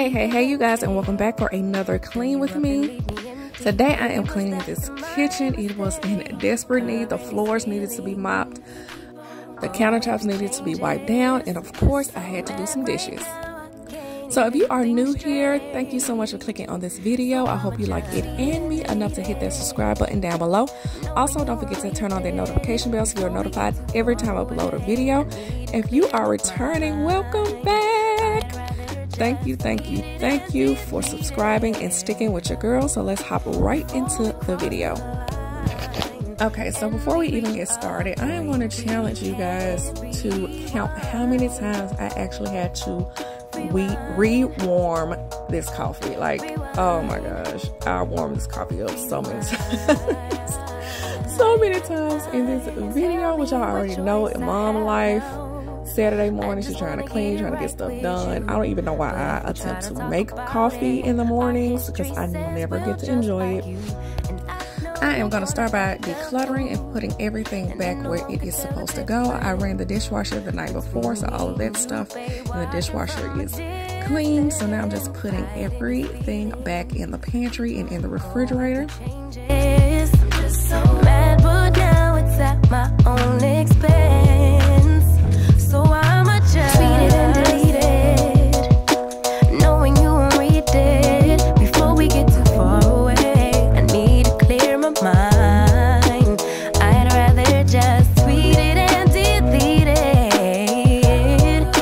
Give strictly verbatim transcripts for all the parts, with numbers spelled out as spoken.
Hey, hey, hey, you guys, and welcome back for another clean with me. Today I am cleaning this kitchen. It was in desperate need. The floors needed to be mopped, the countertops needed to be wiped down, and of course I had to do some dishes. So if you are new here, thank you so much for clicking on this video. I hope you like it and me enough to hit that subscribe button down below. Also, don't forget to turn on that notification bell so you're notified every time I upload a video. If you are returning, welcome back. Thank you, thank you, thank you for subscribing and sticking with your girl. So let's hop right into the video. Okay, so before we even get started, I want to challenge you guys to count how many times I actually had to we re-warm this coffee. Like, oh my gosh, I warmed this coffee up so many times. So many times in this video, which y'all already know, in mom life. Saturday morning, she's trying to clean, trying to get stuff done. I don't even know why I attempt to make coffee in the mornings because I never get to enjoy it. I am going to start by decluttering and putting everything back where it is supposed to go. I ran the dishwasher the night before, so all of that stuff in the dishwasher is clean. So now I'm just putting everything back in the pantry and in the refrigerator. I'm just so mad, but now it's at my own expense. So I'm a cheated and deleted, knowing you won't read it. Before we get too far away, I need to clear my mind. I'd rather just tweet it and delete it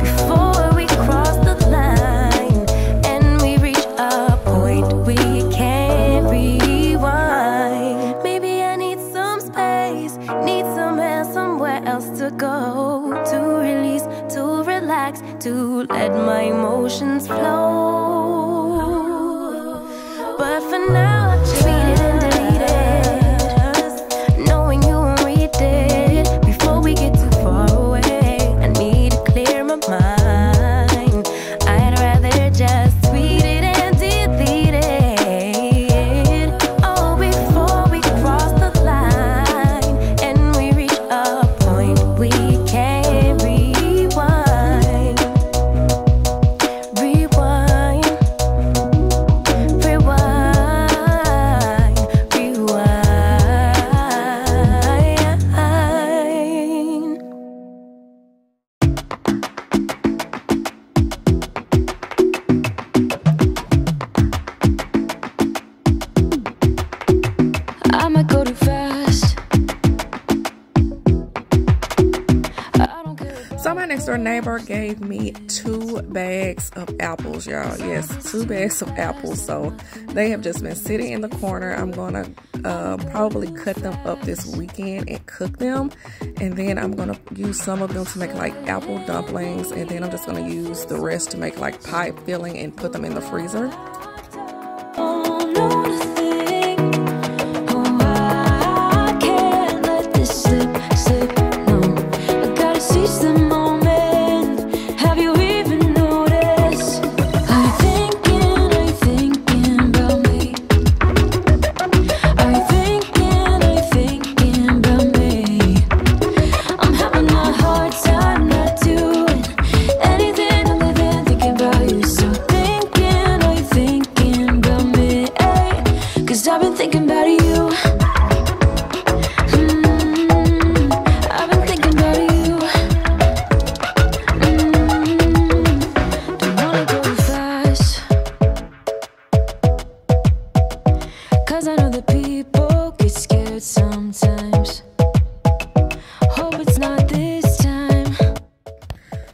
before we cross the line and we reach a point we can't rewind. Maybe I need some space, need some air, somewhere else to go, to release, to relax, to let my emotions flow. But for now, I just read it and delete it, knowing you won't read it. Before we get too far away, I need to clear my mind. I'd rather just tweet it and delete it, oh, before we cross the line and we reach a point we can't . Neighbor gave me two bags of apples, y'all. Yes, two bags of apples. So they have just been sitting in the corner. I'm gonna uh, probably cut them up this weekend and cook them, and then I'm gonna use some of them to make like apple dumplings, and then I'm just gonna use the rest to make like pie filling and put them in the freezer.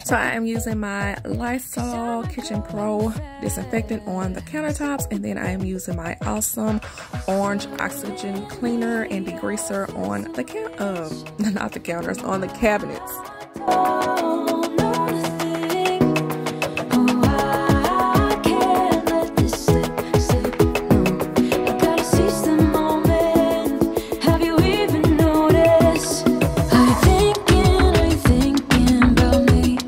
So I am using my Lysol Kitchen Pro disinfectant on the countertops, and then I am using my awesome orange oxygen cleaner and degreaser on the ca- uh, not the counters, on the cabinets. Thinking, are you thinking about me?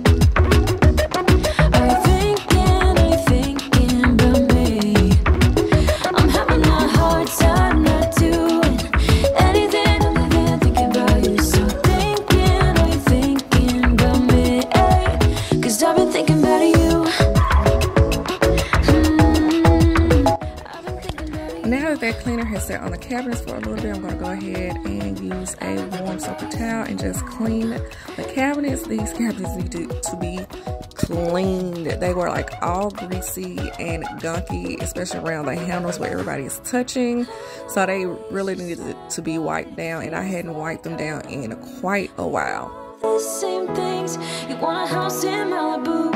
Now that that cleaner has sat on the cabinets for a little bit, I'm going to go ahead and use a warm soapy towel and just clean the cabinets. These cabinets need to, to be cleaned. They were like all greasy and gunky, especially around the handles where everybody is touching. So they really needed to be wiped down, and I hadn't wiped them down in quite a while. The same things you want a house in Malibu.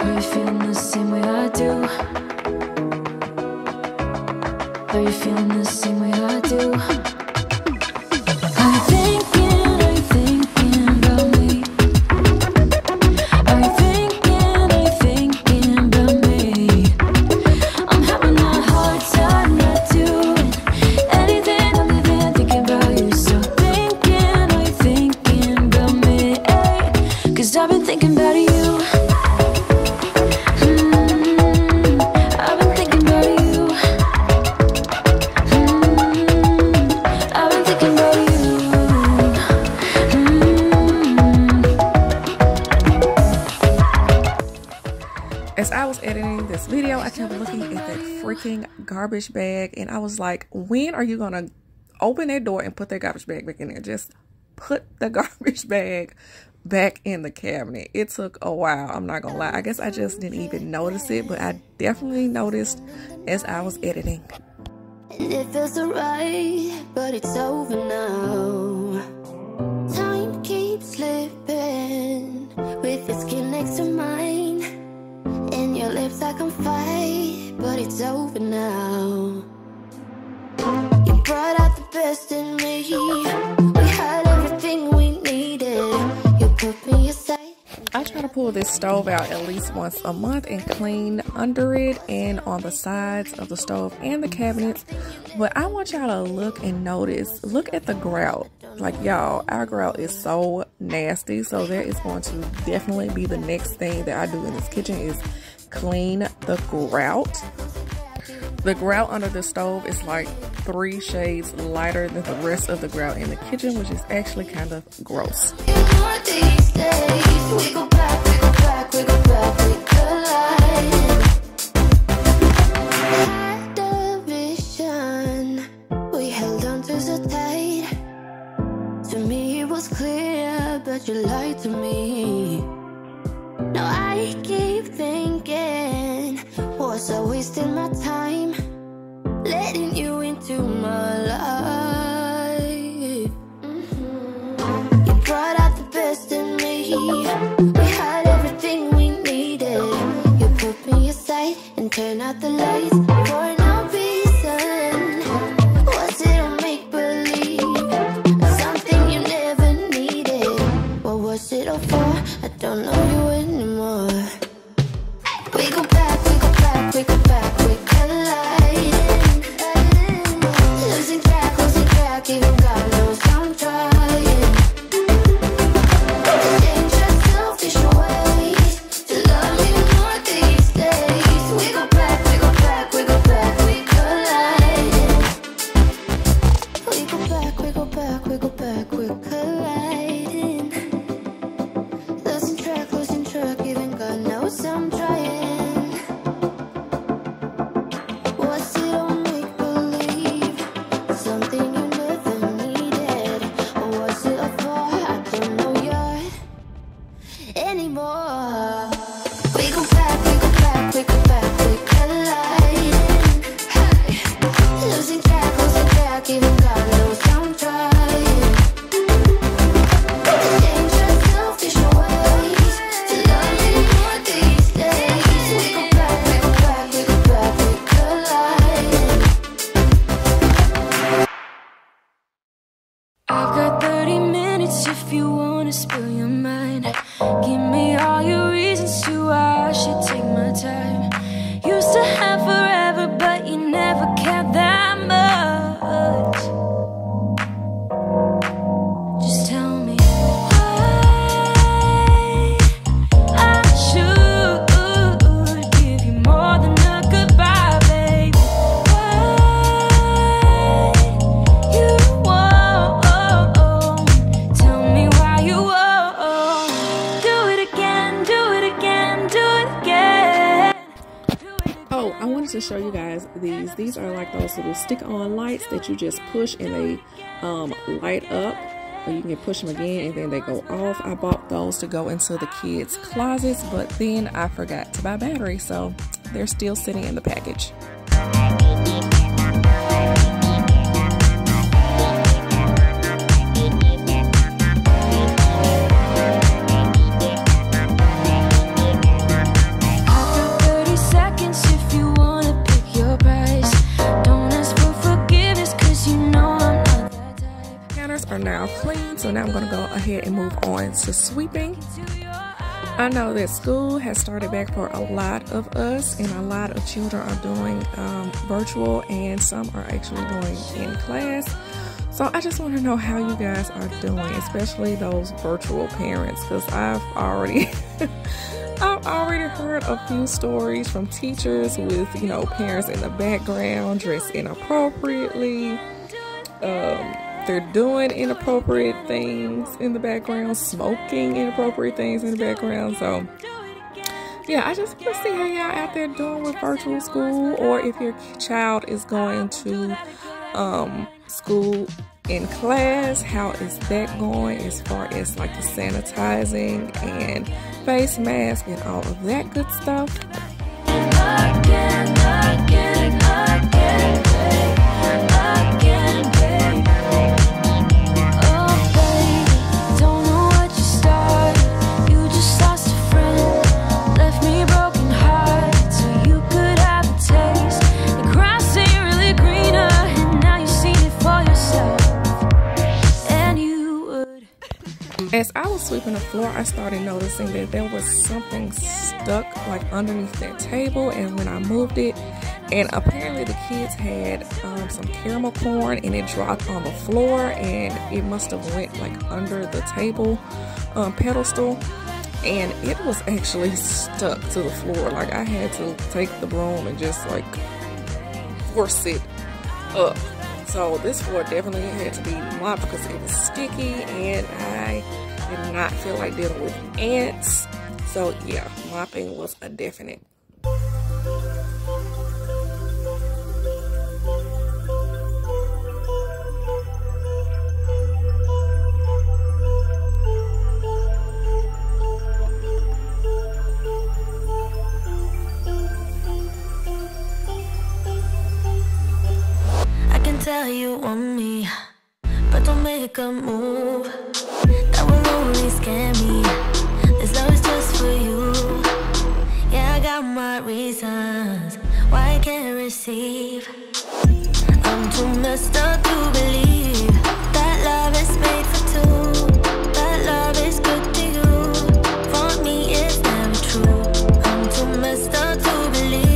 Are you feeling the same way I do? Are you feeling the same way I do? I'm thinking, are you thinking about me? Are you thinking, are you thinking about me? I'm having a hard time not doing anything other than thinking about you. So thinking, are you thinking about me? Hey, cause I've been thinking about you. As I was editing this video, I kept looking at that freaking garbage bag, and I was like, when are you gonna open that door and put that garbage bag back in there? Just put the garbage bag back in the cabinet. It took a while, I'm not gonna lie. I guess I just didn't even notice it, but I definitely noticed as I was editing. It feels alright, but it's over now. Time keeps slipping with your skin next to mine. And your lips I can fight, but it's over now. You brought out the best in me. We had everything we needed. You put me aside. I try to pull this stove out at least once a month and clean under it and on the sides of the stove and the cabinets. But I want y'all to look and notice. Look at the grout. Like, y'all, our grout is so nasty. So there is going to definitely be the next thing that I do in this kitchen is clean the grout. The grout under the stove is like three shades lighter than the rest of the grout in the kitchen, which is actually kind of gross. We go back, we go back, we go back, we collide. Had a vision, we held on to so tight. To me it was clear, but you lied to me. Now I keep thinking, was I wasting my time? Letting you into my life. Mm-hmm. You brought out the best in me. We had everything we needed. You put me aside and turn out the lights for no reason. Was it a make-believe? Something you never needed. What was it all for? I don't know you anymore. We go back, we go back, we go back, we collide. Losing track, losing track, even God knows I'm trying. wanted to show you guys these. These are like those little stick-on lights that you just push and they um, light up. Or you can push them again and then they go off. I bought those to go into the kids' closets, but then I forgot to buy batteries, so they're still sitting in the package. Are now clean, so now I'm gonna go ahead and move on to sweeping. I know that school has started back for a lot of us, and a lot of children are doing um, virtual, and some are actually doing in class. So I just want to know how you guys are doing, especially those virtual parents, because I've already I've already heard a few stories from teachers with, you know, parents in the background dressed inappropriately. Um, They're doing inappropriate things in the background, smoking inappropriate things in the background. So, yeah, I just want to see how y'all out there doing with virtual school, or if your child is going to um, school in class, how is that going as far as like the sanitizing and face mask and all of that good stuff. I can, I can, I can. As I was sweeping the floor, I started noticing that there was something stuck like underneath that table, and when I moved it, and apparently the kids had um, some caramel corn and it dropped on the floor, and it must have went like under the table um, pedestal, and it was actually stuck to the floor. Like I had to take the broom and just like force it up. So this floor definitely had to be mopped because it was sticky, and I did not feel like dealing with ants. So yeah, mopping was a definite. Tell you want me, but don't make a move. That will only scare me. This love is just for you. Yeah, I got my reasons why I can't receive. I'm too messed up to believe that love is made for two. That love is good to you. For me, it's never true. I'm too messed up to believe.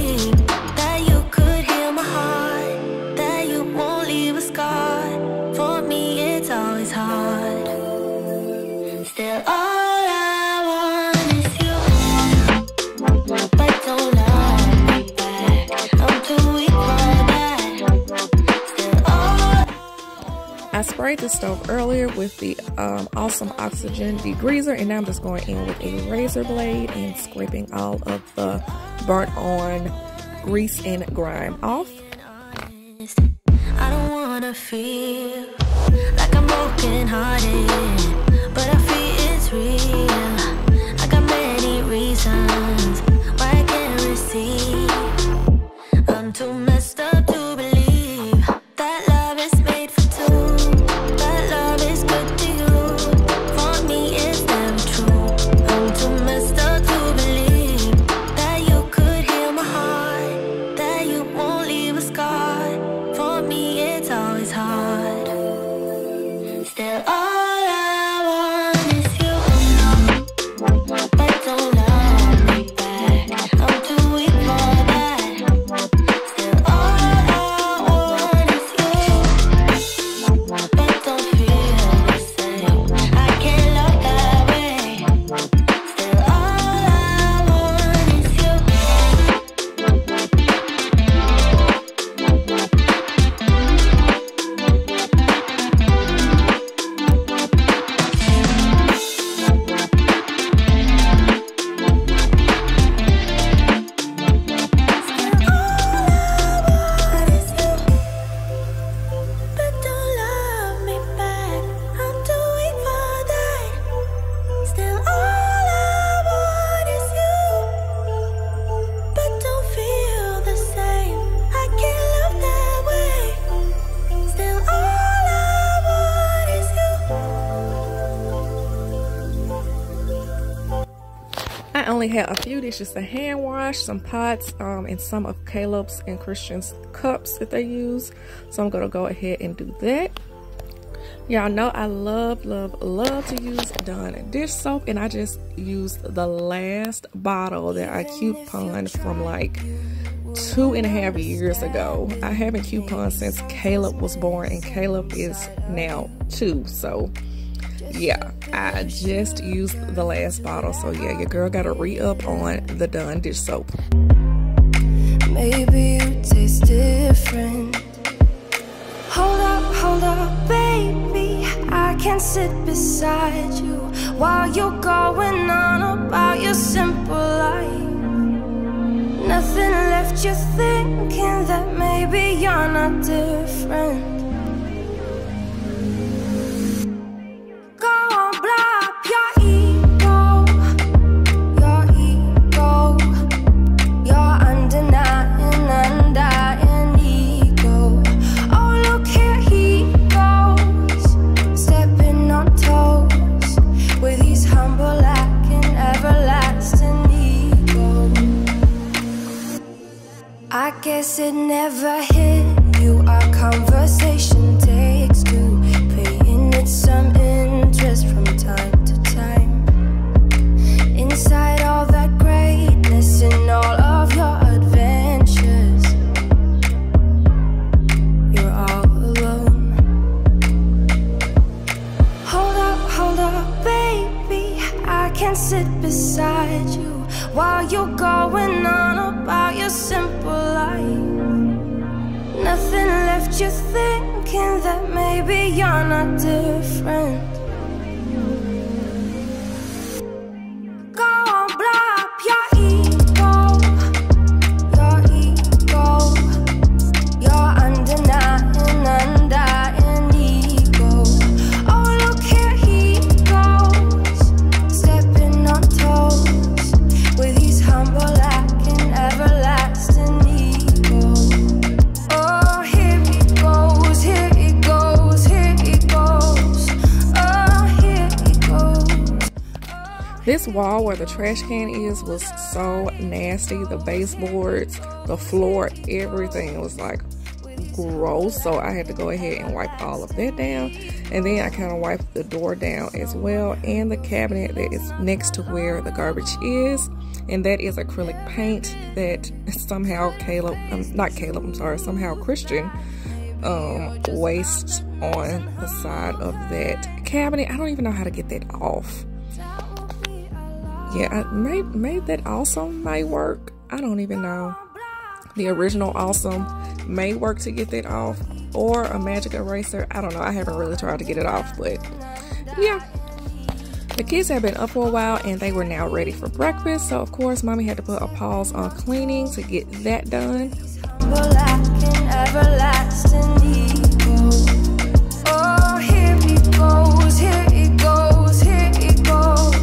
I sprayed the stove earlier with the um, awesome oxygen degreaser, and now I'm just going in with a razor blade and scraping all of the burnt on grease and grime off. I don't want to feel like I'm broken hearted, but I feel it's real. I got many reasons why I can't receive. I'm too messed up to believe. only had a few dishes to hand wash, some pots, um, and some of Caleb's and Christian's cups that they use. So I'm going to go ahead and do that. Y'all know I love, love, love to use Dawn dish soap, and I just used the last bottle that I couponed from like two and a half years ago. I haven't couponed since Caleb was born, and Caleb is now two, so yeah, I just used the last bottle. So yeah, your girl gotta re-up on the Dawn dish soap. Maybe you taste different. Hold up, hold up, baby, I can't sit beside you while you're going on about your simple life. Nothing left you thinking that maybe you're not different. I guess it never hit you. Our conversation takes two, paying it some interest from time to time. Inside all that greatness and all of your adventures, you're all alone. Hold up, hold up, baby, I can't sit beside you while you're going on about your simple life. Nothing left you thinking that maybe you're not different. This wall where the trash can is was so nasty. The baseboards, the floor, everything was like gross. So I had to go ahead and wipe all of that down. And then I kind of wiped the door down as well, and the cabinet that is next to where the garbage is. And that is acrylic paint that somehow Caleb, um, not Caleb, I'm sorry, somehow Christian um, wastes on the side of that cabinet. I don't even know how to get that off. Yeah, I made, made that awesome may work. I don't even know. The original awesome may work to get that off, or a magic eraser. I don't know. I haven't really tried to get it off, but yeah. The kids have been up for a while, and they were now ready for breakfast. So of course, mommy had to put a pause on cleaning to get that done. Oh, here he goes, here he goes, here he goes.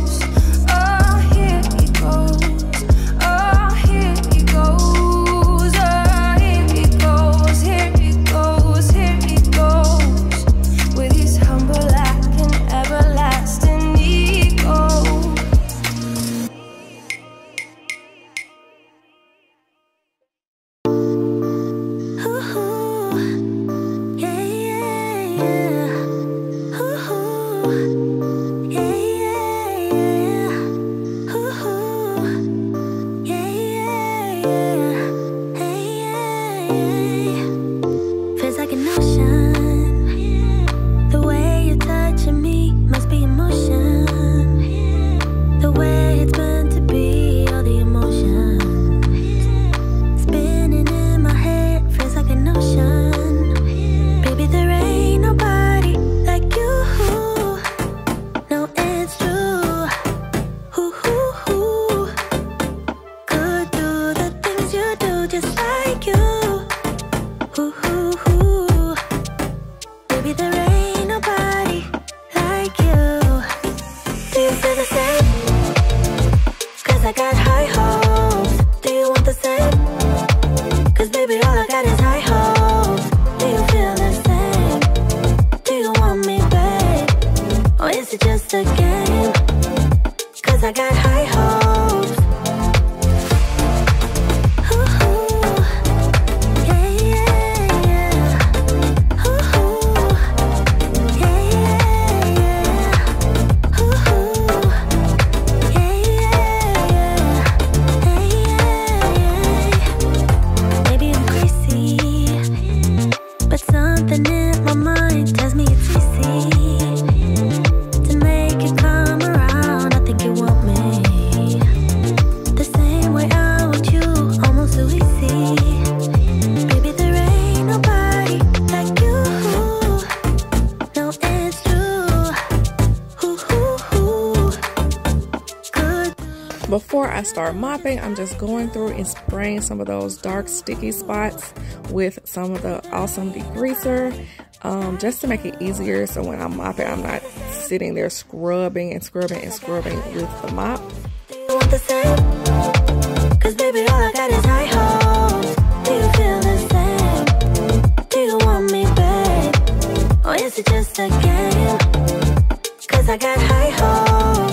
Is it just a game? 'Cause I got high hopes. before I start mopping, I'm just going through and spraying some of those dark sticky spots with some of the awesome degreaser, um, just to make it easier so when I'm mopping, I'm not sitting there scrubbing and scrubbing and scrubbing with the mop. Cause baby, all I got is high hopes. Do you feel the same? Do you want me back? Or is it just a game? Cause I got high hopes.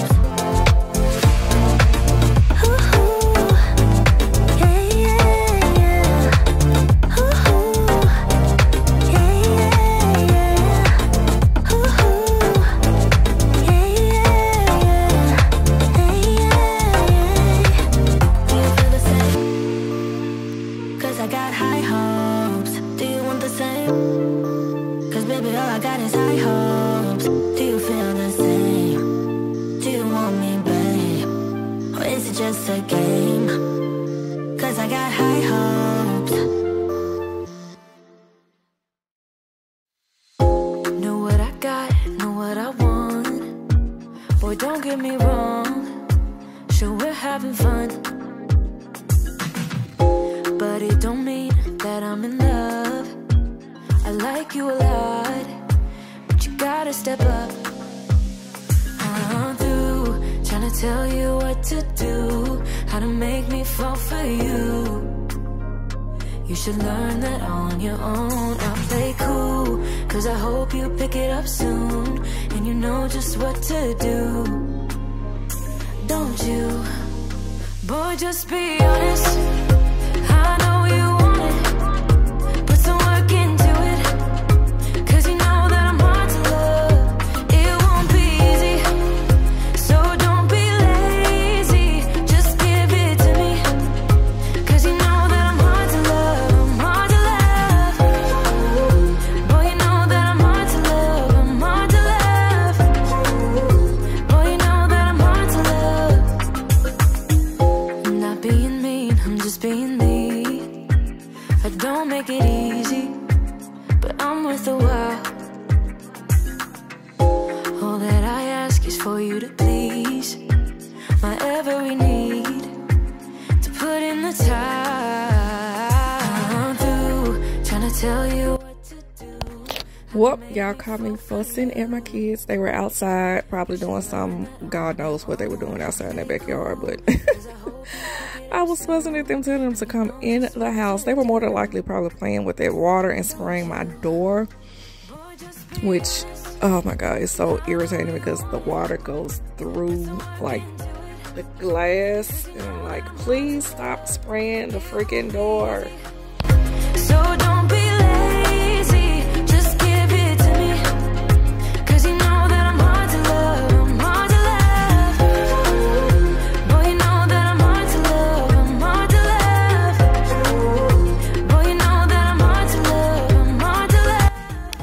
Whoop, y'all caught me fussing at my kids. They were outside, probably doing some, God knows what they were doing outside in their backyard, but I was fussing at them, telling them to come in the house. They were more than likely probably playing with their water and spraying my door, which, oh my God, it's so irritating because the water goes through like the glass, and I'm like, please stop spraying the freaking door. So don't be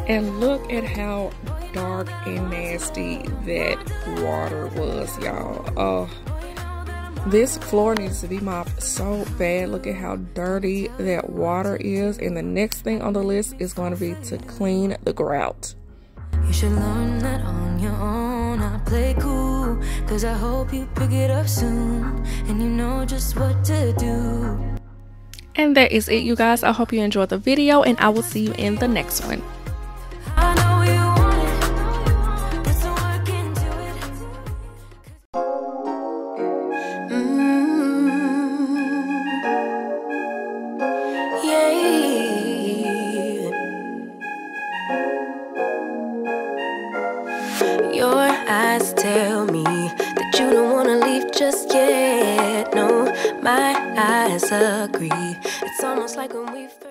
And look at how dark and nasty that water was, y'all. Oh, this floor needs to be mopped so bad. Look at how dirty that water is. And the next thing on the list is going to be to clean the grout. You should learn that on your own. I play cool, because I hope you pick it up soon. And you know just what to do. And that is it, you guys. I hope you enjoyed the video, and I will see you in the next one. I know you want it, put some work into it. Mm-hmm. Yeah. Your eyes tell me that you don't wanna leave just yet. No, my eyes agree. It's almost like when we first